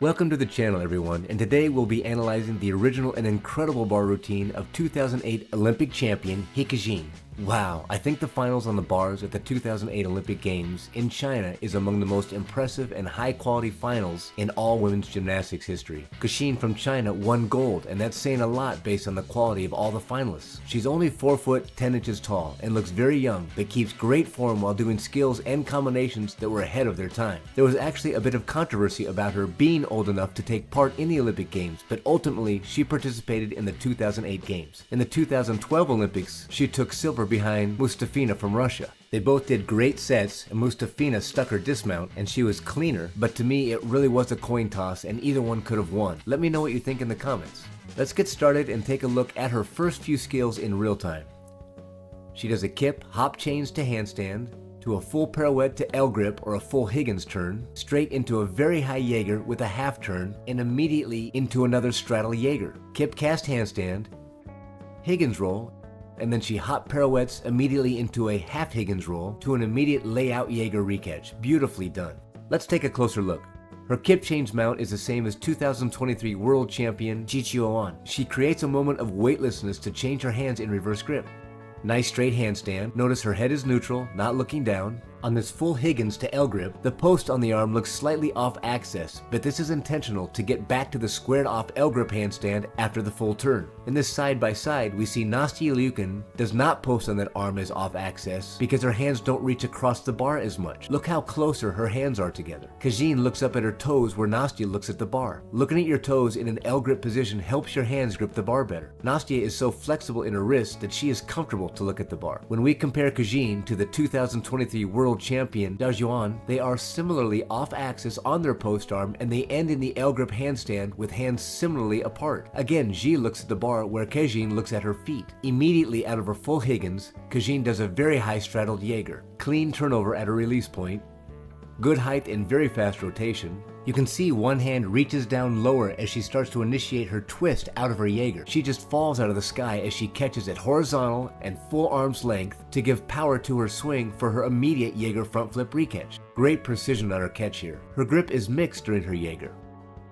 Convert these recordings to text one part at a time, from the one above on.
Welcome to the channel, everyone, and today we'll be analyzing the original and incredible bar routine of 2008 Olympic champion He Kexin. Wow, I think the finals on the bars at the 2008 Olympic Games in China is among the most impressive and high-quality finals in all women's gymnastics history. Kexin from China won gold, and that's saying a lot based on the quality of all the finalists. She's only 4 foot 10 inches tall and looks very young, but keeps great form while doing skills and combinations that were ahead of their time. There was actually a bit of controversy about her being old enough to take part in the Olympic Games, but ultimately she participated in the 2008 Games. In the 2012 Olympics, she took silver behind Mustafina from Russia. They both did great sets, and Mustafina stuck her dismount, and she was cleaner, but to me it really was a coin toss and either one could have won. Let me know what you think in the comments. Let's get started and take a look at her first few skills in real time. She does a kip, hop change to handstand, to a full pirouette to L-grip or a full Higgins turn, straight into a very high Jaeger with a half turn, and immediately into another straddle Jaeger, kip cast handstand, Higgins roll, and then she hop pirouettes immediately into a half Higgins roll to an immediate layout Jaeger recatch. Beautifully done. Let's take a closer look. Her kip change mount is the same as 2023 world champion Qiu Qiyuan. She creates a moment of weightlessness to change her hands in reverse grip. Nice straight handstand. Notice her head is neutral, not looking down. On this full Higgins to L-grip, the post on the arm looks slightly off axis, but this is intentional to get back to the squared off L-grip handstand after the full turn. In this side by side, we see Nastia Lyukin does not post on that arm as off axis because her hands don't reach across the bar as much. Look how closer her hands are together. Kexin looks up at her toes where Nastia looks at the bar. Looking at your toes in an L-grip position helps your hands grip the bar better. Nastia is so flexible in her wrist that she is comfortable to look at the bar. When we compare Kexin to the 2023 World Champion Dukachev, they are similarly off-axis on their post arm, and they end in the L-grip handstand with hands similarly apart. Again, Xi looks at the bar where Kexin looks at her feet. Immediately out of her full Higgins, Kexin does a very high straddled Jaeger. Clean turnover at her release point. Good height and very fast rotation. You can see one hand reaches down lower as she starts to initiate her twist out of her Jaeger. She just falls out of the sky as she catches at horizontal and full arm's length to give power to her swing for her immediate Jaeger front flip recatch. Great precision on her catch here. Her grip is mixed during her Jaeger.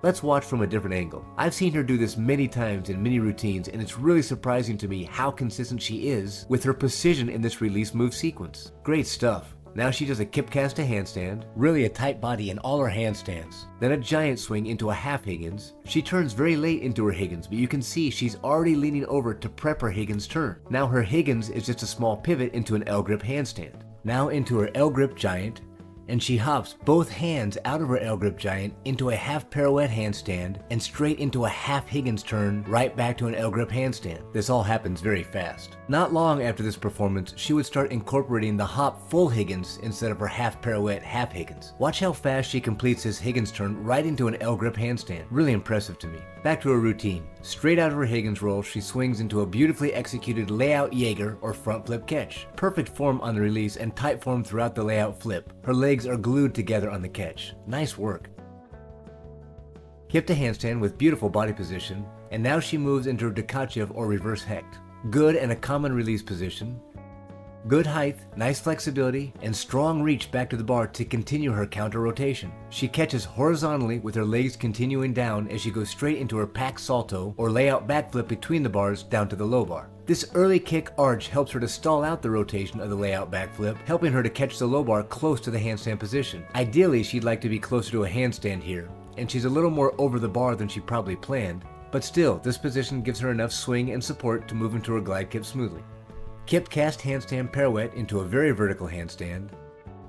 Let's watch from a different angle. I've seen her do this many times in many routines, and it's really surprising to me how consistent she is with her precision in this release move sequence. Great stuff. Now she does a kip cast to handstand, really a tight body in all her handstands. Then a giant swing into a half Higgins. She turns very late into her Higgins, but you can see she's already leaning over to prep her Higgins turn. Now her Higgins is just a small pivot into an L-grip handstand. Now into her L-grip giant, and she hops both hands out of her L-grip giant into a half pirouette handstand and straight into a half Higgins turn right back to an L-grip handstand. This all happens very fast. Not long after this performance, she would start incorporating the hop full Higgins instead of her half pirouette half Higgins. Watch how fast she completes this Higgins turn right into an L-grip handstand. Really impressive to me. Back to her routine. Straight out of her Higgins roll, she swings into a beautifully executed layout Jaeger or front flip catch. Perfect form on the release and tight form throughout the layout flip. Her legs are glued together on the catch. Nice work. Kip to handstand with beautiful body position, and now she moves into Dukachev or reverse hecht. Good and a common release position. Good height, nice flexibility, and strong reach back to the bar to continue her counter rotation. She catches horizontally with her legs continuing down as she goes straight into her pack salto or layout backflip between the bars down to the low bar. This early kick arch helps her to stall out the rotation of the layout backflip, helping her to catch the low bar close to the handstand position. Ideally, she'd like to be closer to a handstand here, and she's a little more over the bar than she probably planned, but still, this position gives her enough swing and support to move into her glide kip smoothly. Kip cast handstand pirouette into a very vertical handstand,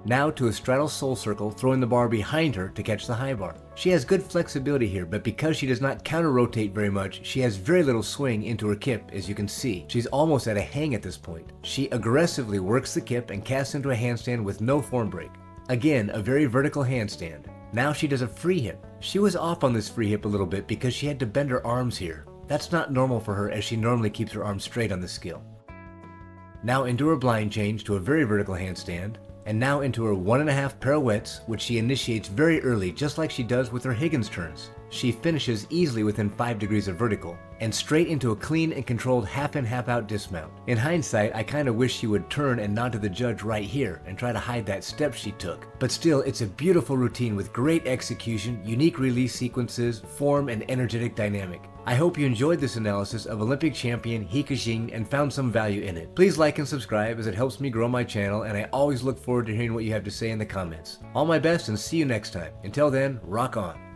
now to a straddle sole circle, throwing the bar behind her to catch the high bar. She has good flexibility here, but because she does not counter rotate very much, she has very little swing into her kip, as you can see. She's almost at a hang at this point. She aggressively works the kip and casts into a handstand with no form break. Again, a very vertical handstand. Now she does a free hip. She was off on this free hip a little bit because she had to bend her arms here. That's not normal for her, as she normally keeps her arms straight on this skill. Now into her blind change to a very vertical handstand, and now into her 1.5 pirouettes, which she initiates very early, just like she does with her Higgins turns. She finishes easily within 5 degrees of vertical, and straight into a clean and controlled half-in, half-out dismount. In hindsight, I kinda wish she would turn and nod to the judge right here and try to hide that step she took. But still, it's a beautiful routine with great execution, unique release sequences, form, and energetic dynamic. I hope you enjoyed this analysis of Olympic champion He Kexin and found some value in it. Please like and subscribe as it helps me grow my channel, and I always look forward to hearing what you have to say in the comments. All my best and see you next time. Until then, rock on.